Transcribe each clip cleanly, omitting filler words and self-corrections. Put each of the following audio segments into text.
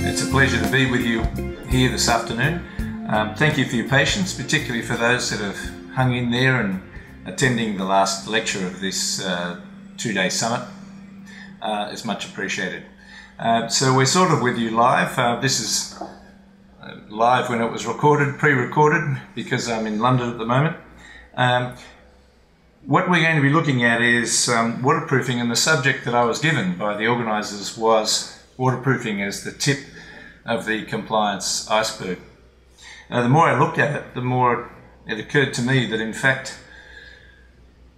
It's a pleasure to be with you here this afternoon. Thank you for your patience, particularly for those that have hung in there and attending the last lecture of this two-day summit. It's much appreciated. So we're sort of with you live. This is live when it was recorded, pre-recorded, because I'm in London at the moment. What we're going to be looking at is waterproofing, and the subject that I was given by the organisers was waterproofing as the tip of the compliance iceberg. Now, the more I looked at it, the more it occurred to me that in fact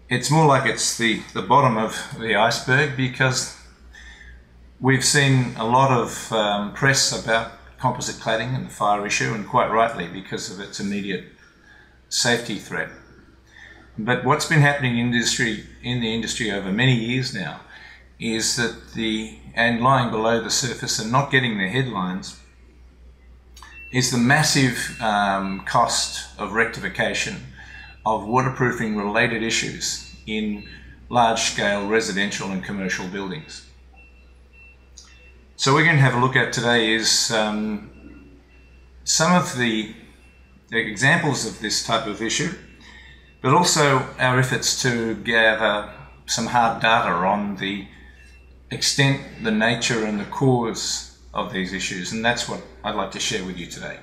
it's more like it's the bottom of the iceberg, because we've seen a lot of press about composite cladding and the fire issue, and quite rightly, because of its immediate safety threat. But what's been happening in the industry over many years now is that lying below the surface and not getting the headlines is the massive cost of rectification of waterproofing related issues in large scale residential and commercial buildings. So we're going to have a look at today is some of the examples of this type of issue, but also our efforts to gather some hard data on the extent, the nature and the cause of these issues, and that's what I'd like to share with you today.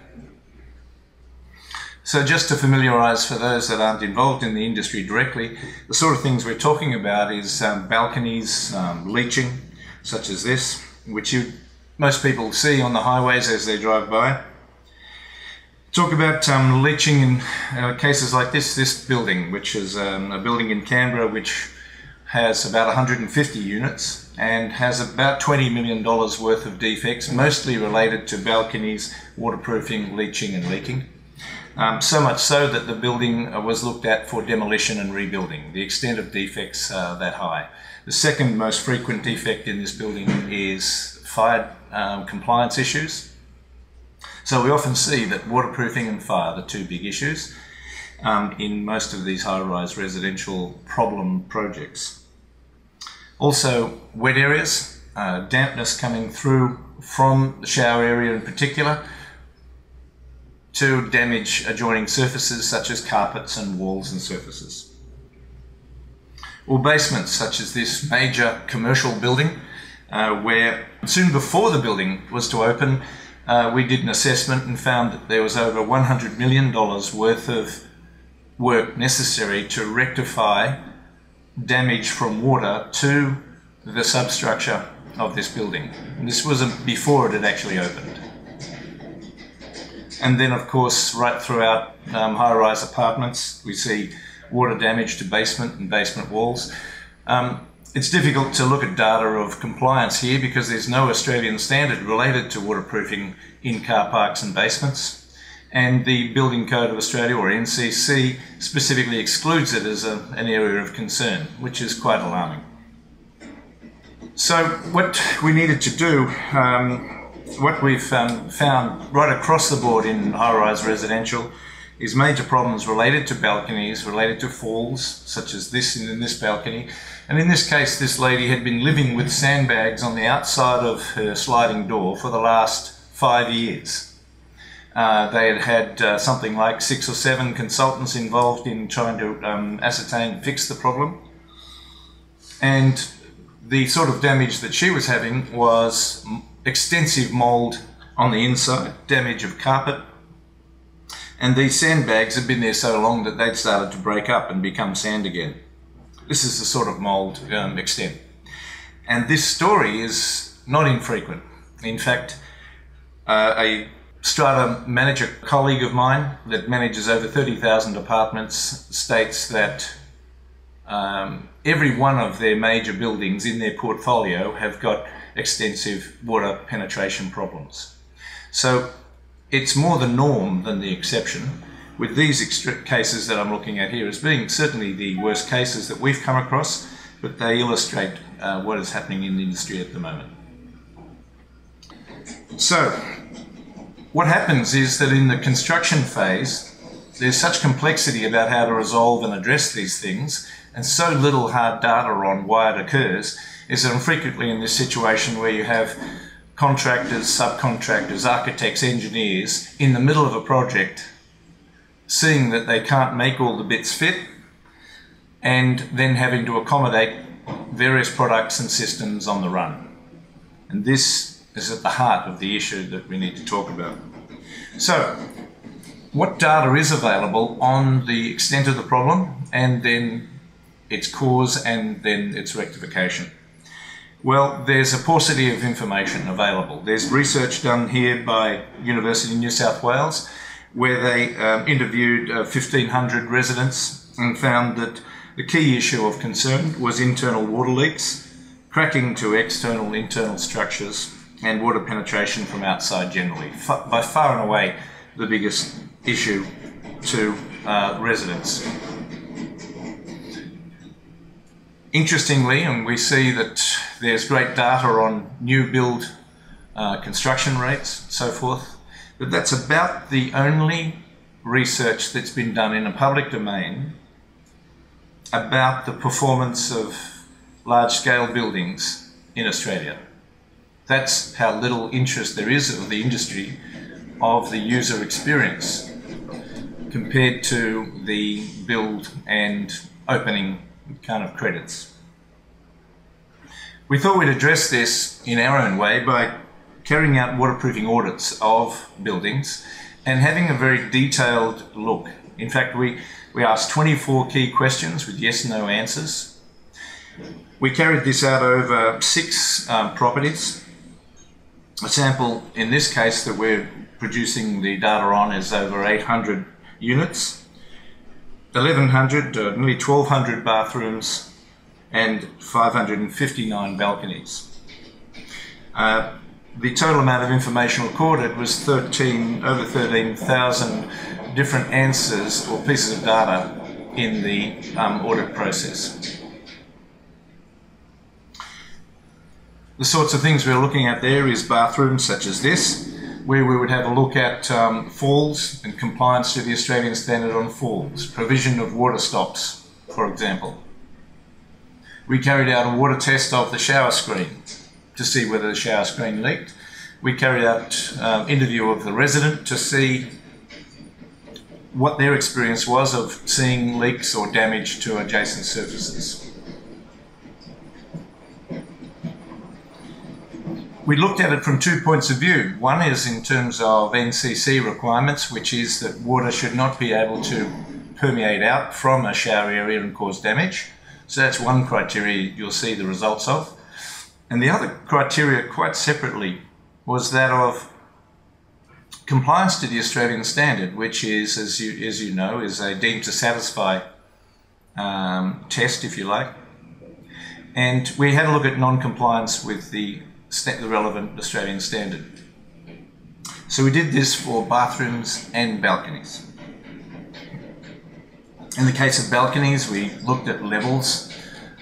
So just to familiarise for those that aren't involved in the industry directly, the sort of things we're talking about is balconies, leaching, such as this, which most people see on the highways as they drive by. Talk about leaching in cases like this building, which is a building in Canberra which has about 150 units and has about $20 million worth of defects, mostly related to balconies, waterproofing, leaching and leaking. So much so that the building was looked at for demolition and rebuilding. The extent of defects are that high. The second most frequent defect in this building is fire compliance issues. So we often see that waterproofing and fire are the two big issues in most of these high-rise residential problem projects. Also wet areas, dampness coming through from the shower area in particular to damage adjoining surfaces such as carpets and walls and surfaces. Or basements such as this major commercial building where soon before the building was to open we did an assessment and found that there was over $100 million worth of work necessary to rectify damage from water to the substructure of this building. And this was before it had actually opened. And then of course right throughout high-rise apartments we see water damage to basement and basement walls. It's difficult to look at data of compliance here because there's no Australian standard related to waterproofing in car parks and basements. And the Building Code of Australia, or NCC, specifically excludes it as an area of concern, which is quite alarming. So what we needed to do, what we've found right across the board in high-rise residential, is major problems related to balconies, related to falls, such as this and in this balcony. And in this case, this lady had been living with sandbags on the outside of her sliding door for the last 5 years. They had had something like 6 or 7 consultants involved in trying to ascertain and fix the problem. And the sort of damage that she was having was extensive mould on the inside, damage of carpet, and these sandbags had been there so long that they'd started to break up and become sand again. This is the sort of mould extent. And this story is not infrequent. In fact, a strata manager colleague of mine that manages over 30,000 apartments states that every one of their major buildings in their portfolio have got extensive water penetration problems. So it's more the norm than the exception, with these cases that I'm looking at here as being certainly the worst cases that we've come across, but they illustrate what is happening in the industry at the moment. So what happens is that in the construction phase, there's such complexity about how to resolve and address these things, and so little hard data on why it occurs, is that I'm frequently in this situation where you have contractors, subcontractors, architects, engineers in the middle of a project, seeing that they can't make all the bits fit, and then having to accommodate various products and systems on the run. And this is at the heart of the issue that we need to talk about. So, what data is available on the extent of the problem, and then its cause, and then its rectification? Well, there's a paucity of information available. There's research done here by University of New South Wales, where they interviewed 1,500 residents and found that the key issue of concern was internal water leaks, cracking to external internal structures, and water penetration from outside generally. By far and away the biggest issue to residents. Interestingly, and we see that there's great data on new build construction rates and so forth, but that's about the only research that's been done in a public domain about the performance of large-scale buildings in Australia. That's how little interest there is of the industry, of the user experience, compared to the build and opening kind of credits. We thought we'd address this in our own way by carrying out waterproofing audits of buildings and having a very detailed look. In fact, we asked 24 key questions with yes/no answers. We carried this out over 6 properties. A sample in this case that we're producing the data on is over 800 units, 1,100, nearly 1,200 bathrooms, and 559 balconies. The total amount of information recorded was over 13,000 different answers or pieces of data in the audit process. The sorts of things we're looking at there is bathrooms such as this, where we would have a look at falls and compliance to the Australian standard on falls, provision of water stops, for example. We carried out a water test of the shower screen to see whether the shower screen leaked. We carried out an interview of the resident to see what their experience was of seeing leaks or damage to adjacent surfaces. We looked at it from 2 points of view. One is in terms of NCC requirements, which is that water should not be able to permeate out from a shower area and cause damage. So that's one criteria you'll see the results of. And the other criteria, quite separately, was that of compliance to the Australian standard, which is, as you know, is a deemed to satisfy test, if you like. And we had a look at non-compliance with the relevant Australian standard. So we did this for bathrooms and balconies. In the case of balconies, we looked at levels,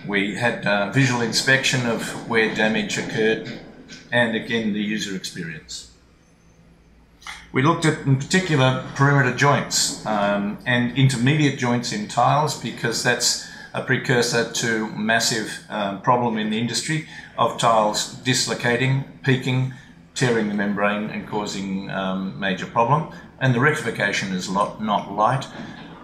we had visual inspection of where damage occurred, and again the user experience. We looked at, in particular, perimeter joints and intermediate joints in tiles, because that's a precursor to massive problem in the industry of tiles dislocating, peaking, tearing the membrane and causing major problem. And the rectification is not light.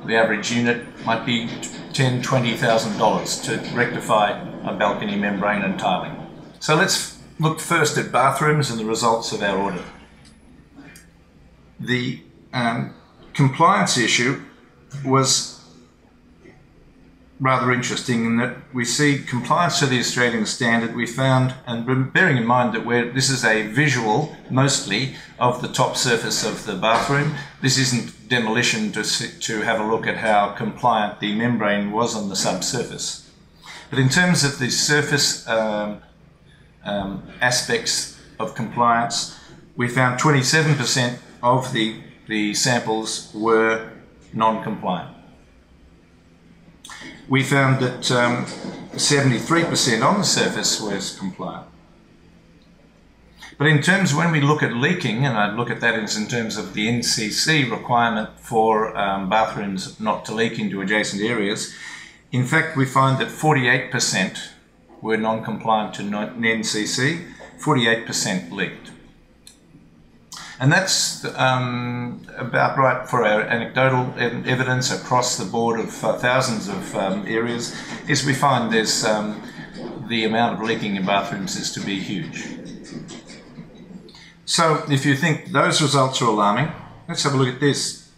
The average unit might be $10,000, $20,000 to rectify a balcony membrane and tiling. So let's look first at bathrooms and the results of our audit. The compliance issue was rather interesting in that we see compliance to the Australian standard. We found, and bearing in mind that this is a visual mostly of the top surface of the bathroom, this isn't demolition to have a look at how compliant the membrane was on the subsurface. But in terms of the surface aspects of compliance, we found 27% of the samples were non-compliant. We found that 73% on the surface was compliant. But in terms, when we look at leaking, and I look at that as in terms of the NCC requirement for bathrooms not to leak into adjacent areas, in fact, we find that 48% were non-compliant to NCC, 48% leaked. And that's about right for our anecdotal evidence across the board of thousands of areas, is we find there's the amount of leaking in bathrooms is to be huge. So if you think those results are alarming, let's have a look at this.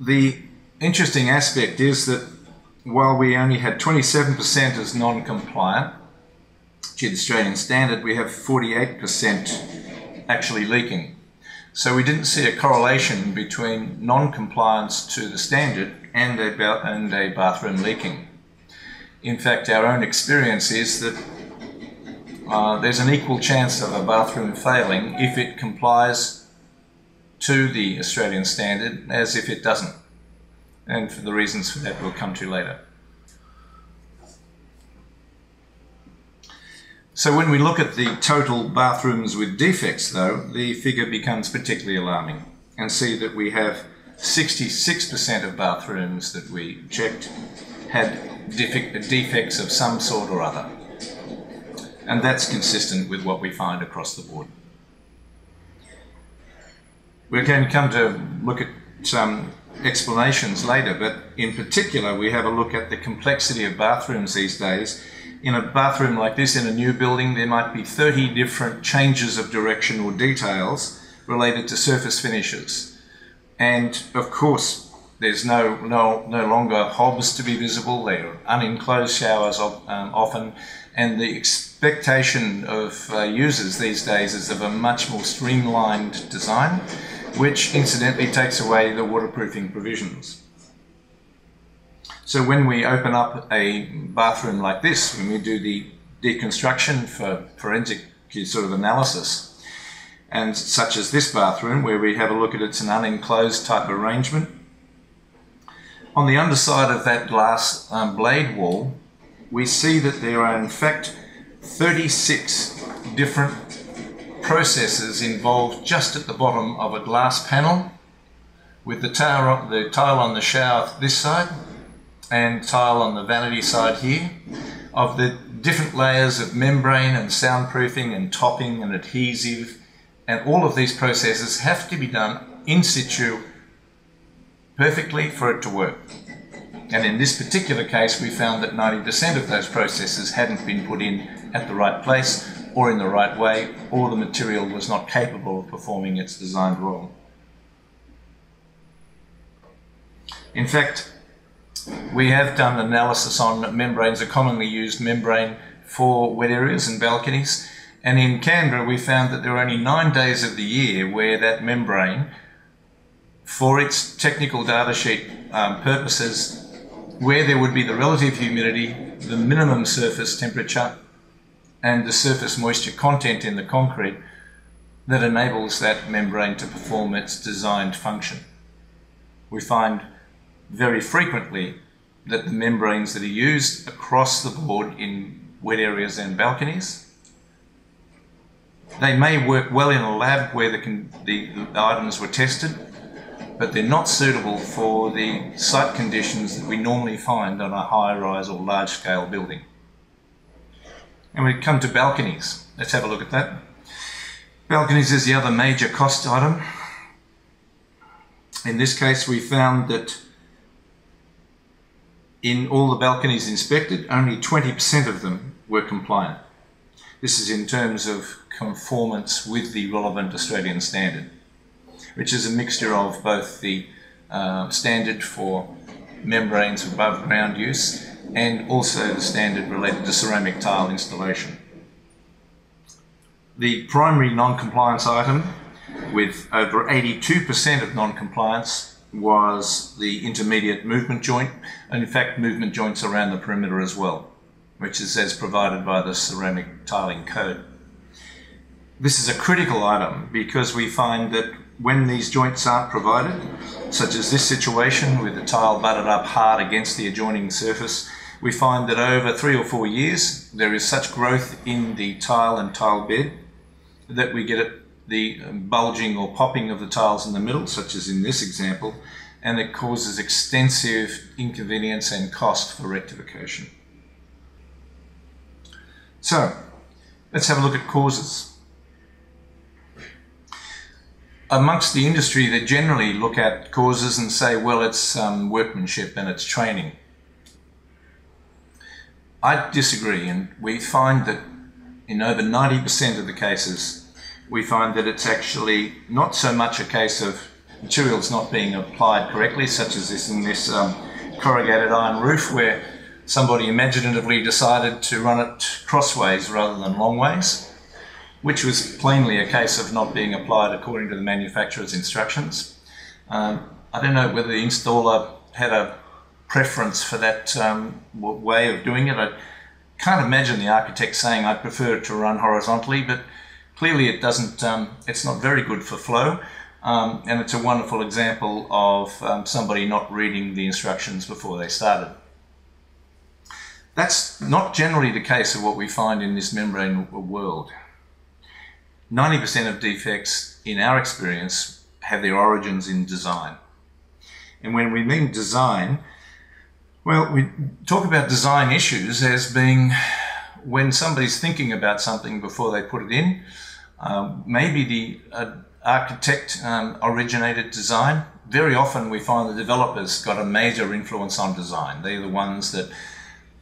The interesting aspect is that while we only had 27% as non-compliant to the Australian standard, we have 48% actually leaking. So we didn't see a correlation between non-compliance to the standard and a bathroom leaking. In fact, our own experience is that there's an equal chance of a bathroom failing if it complies to the Australian standard as if it doesn't. And for the reasons for that we'll come to later. So when we look at the total bathrooms with defects though, the figure becomes particularly alarming, and see that we have 66% of bathrooms that we checked had defects of some sort or other. And that's consistent with what we find across the board. We're going to come to look at some explanations later, but in particular we have a look at the complexity of bathrooms these days. In a bathroom like this, in a new building, there might be 30 different changes of direction or details related to surface finishes. And of course, there's no longer hobs to be visible, there are unenclosed showers often, and the expectation of users these days is of a much more streamlined design, which incidentally takes away the waterproofing provisions. So when we open up a bathroom like this, when we do the deconstruction for forensic sort of analysis, and such as this bathroom where we have a look at it's an unenclosed type arrangement, on the underside of that glass blade wall, we see that there are in fact 36 different processes involved just at the bottom of a glass panel, with the tile on the shower this side and tile on the vanity side here, of the different layers of membrane and soundproofing and topping and adhesive, and all of these processes have to be done in situ perfectly for it to work. And in this particular case we found that 90% of those processes hadn't been put in at the right place or in the right way, or the material was not capable of performing its designed role. In fact, we have done analysis on membranes, a commonly used membrane for wet areas and balconies, and in Canberra we found that there are only 9 days of the year where that membrane, for its technical data sheet purposes, where there would be the relative humidity, the minimum surface temperature, and the surface moisture content in the concrete that enables that membrane to perform its designed function. We find very frequently that the membranes that are used across the board in wet areas and balconies, they may work well in a lab where the items were tested, but they're not suitable for the site conditions that we normally find on a high-rise or large-scale building. And we come to balconies. Let's have a look at that. Balconies is the other major cost item. In this case, we found that in all the balconies inspected, only 20% of them were compliant. This is in terms of conformance with the relevant Australian standard, which is a mixture of both the standard for membranes for above ground use and also the standard related to ceramic tile installation. The primary non-compliance item, with over 82% of non-compliance, was the intermediate movement joint, and in fact movement joints around the perimeter as well, which is as provided by the ceramic tiling code. This is a critical item because we find that when these joints aren't provided, such as this situation with the tile butted up hard against the adjoining surface, we find that over 3 or 4 years there is such growth in the tile and tile bed that we get at the bulging or popping of the tiles in the middle, such as in this example, and it causes extensive inconvenience and cost for rectification. So, let's have a look at causes. Amongst the industry, they generally look at causes and say, well, it's workmanship and it's training. I disagree, and we find that in over 90% of the cases, we find that it's actually not so much a case of materials not being applied correctly, such as this in this corrugated iron roof, where somebody imaginatively decided to run it crossways rather than longways, which was plainly a case of not being applied according to the manufacturer's instructions. I don't know whether the installer had a preference for that way of doing it. I can't imagine the architect saying, I prefer it to run horizontally, but clearly it doesn't, it's not very good for flow. And it's a wonderful example of somebody not reading the instructions before they started. That's not generally the case of what we find in this membrane world. 90% of defects, in our experience, have their origins in design. And when we mean design, well, we talk about design issues as being when somebody's thinking about something before they put it in. Maybe the architect originated design. Very often we find the developers got a major influence on design. They're the ones that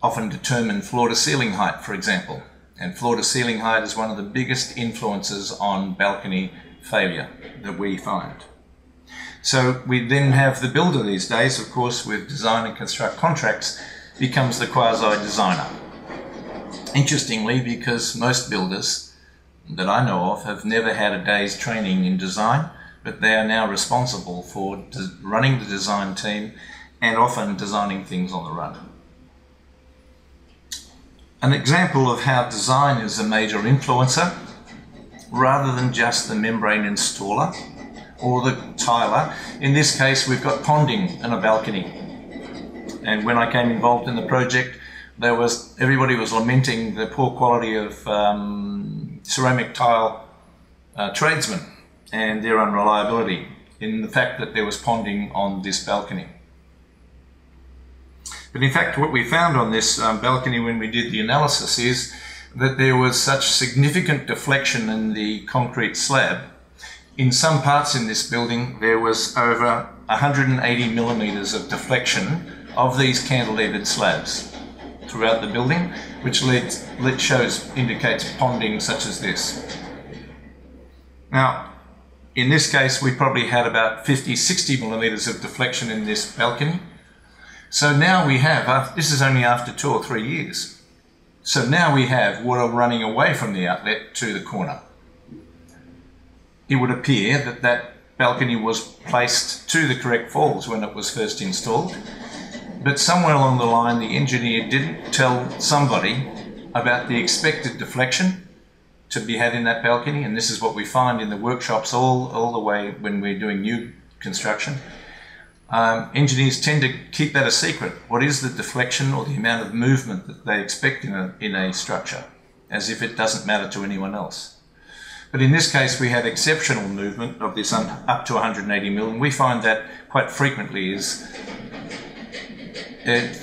often determine floor-to-ceiling height, for example. And floor-to-ceiling height is one of the biggest influences on balcony failure that we find. So we then have the builder these days, of course, with design and construct contracts, becomes the quasi-designer. Interestingly, because most builders that I know of have never had a day's training in design, but they are now responsible for running the design team and often designing things on the run. An example of how design is a major influencer, rather than just the membrane installer or the tiler. In this case, we've got ponding and a balcony. And when I came involved in the project, there was everybody was lamenting the poor quality of ceramic tile tradesmen and their unreliability in the fact that there was ponding on this balcony. But in fact, what we found on this balcony when we did the analysis is that there was such significant deflection in the concrete slab. In some parts in this building, there was over 180 millimeters of deflection of these cantilevered slabs throughout the building, which indicates ponding such as this. Now, in this case, we probably had about 50, 60 millimeters of deflection in this balcony. So now we have, this is only after 2 or 3 years. So now we have water running away from the outlet to the corner. It would appear that that balcony was placed to the correct walls when it was first installed. But somewhere along the line, the engineer didn't tell somebody about the expected deflection to be had in that balcony, and this is what we find in the workshops all the way when we're doing new construction. Engineers tend to keep that a secret. What is the deflection or the amount of movement that they expect in a structure, as if it doesn't matter to anyone else. But in this case, we had exceptional movement of this up to 180 mil, and we find that quite frequently is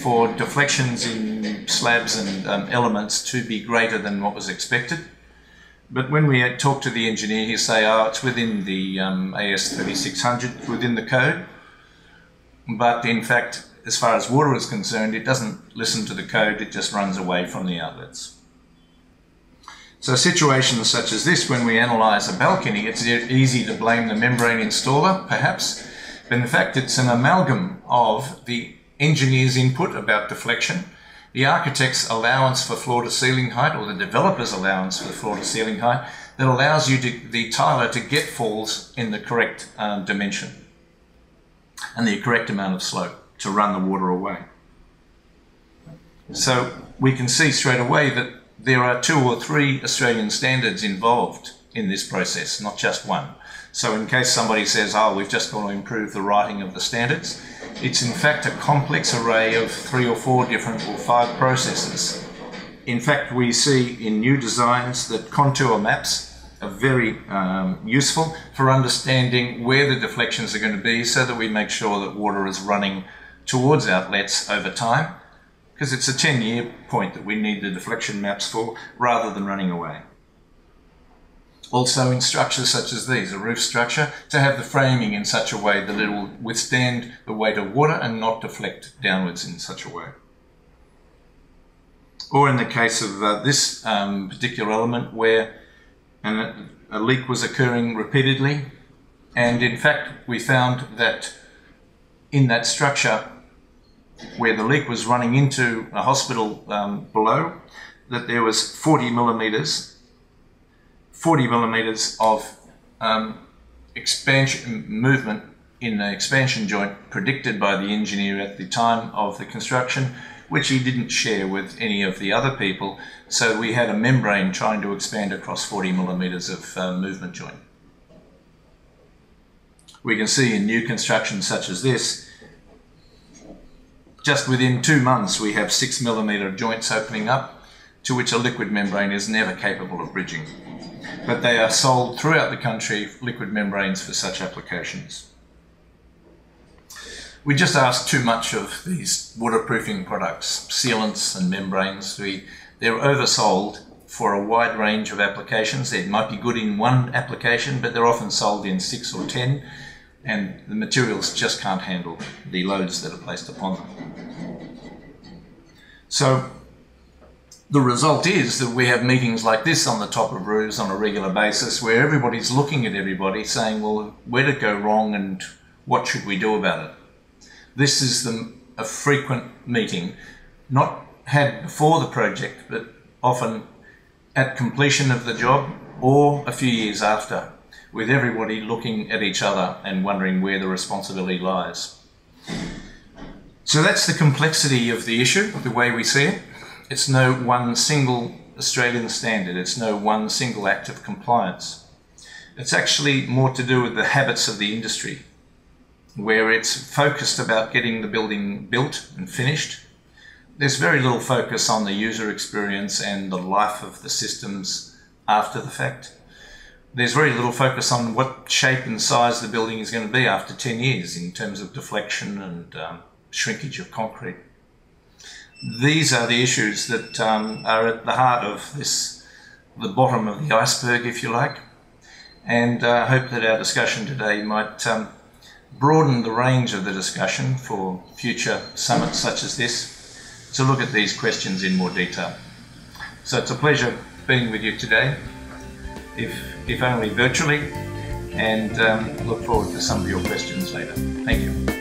for deflections in slabs and elements to be greater than what was expected. But when we talk to the engineer, he'll say, oh, it's within the AS3600, within the code. But in fact, as far as water is concerned, it doesn't listen to the code, it just runs away from the outlets. So situations such as this, when we analyse a balcony, it's easy to blame the membrane installer, perhaps. But in fact, it's an amalgam of the engineer's input about deflection, the architect's allowance for floor-to-ceiling height, or the developer's allowance for floor-to-ceiling height, that allows you, the tiler, to get falls in the correct dimension and the correct amount of slope to run the water away. So we can see straight away that there are 2 or 3 Australian standards involved in this process, not just one. So in case somebody says, oh, we've just got to improve the writing of the standards, it's in fact a complex array of 3 or 4 different or 5 processes. In fact, we see in new designs that contour maps are very useful for understanding where the deflections are going to be so that we make sure that water is running towards outlets over time, because it's a 10-year point that we need the deflection maps for rather than running away. Also in structures such as these, a roof structure, to have the framing in such a way that it will withstand the weight of water and not deflect downwards in such a way. Or in the case of this particular element where a leak was occurring repeatedly, and in fact we found that in that structure where the leak was running into a hospital below, that there was 40 millimetres of expansion movement in the expansion joint predicted by the engineer at the time of the construction, which he didn't share with any of the other people. So we had a membrane trying to expand across 40 millimetres of movement joint. We can see in new constructions such as this, just within 2 months we have 6 millimetre joints opening up to which a liquid membrane is never capable of bridging. But they are sold throughout the country, liquid membranes for such applications. We just ask too much of these waterproofing products, sealants and membranes. They're oversold for a wide range of applications. It might be good in one application, but they're often sold in 6 or 10, and the materials just can't handle the loads that are placed upon them. So the result is that we have meetings like this on the top of roofs on a regular basis where everybody's looking at everybody saying, well, where did it go wrong and what should we do about it? This is a frequent meeting, not had before the project, but often at completion of the job or a few years after, with everybody looking at each other and wondering where the responsibility lies. So that's the complexity of the issue, the way we see it. It's no one single Australian standard. It's no one single act of compliance. It's actually more to do with the habits of the industry, where it's focused about getting the building built and finished. There's very little focus on the user experience and the life of the systems after the fact. There's very little focus on what shape and size the building is going to be after 10 years in terms of deflection and shrinkage of concrete. These are the issues that are at the heart of this, the bottom of the iceberg, if you like, and I hope that our discussion today might broaden the range of the discussion for future summits such as this to look at these questions in more detail. So it's a pleasure being with you today, if only virtually, and look forward to some of your questions later. Thank you.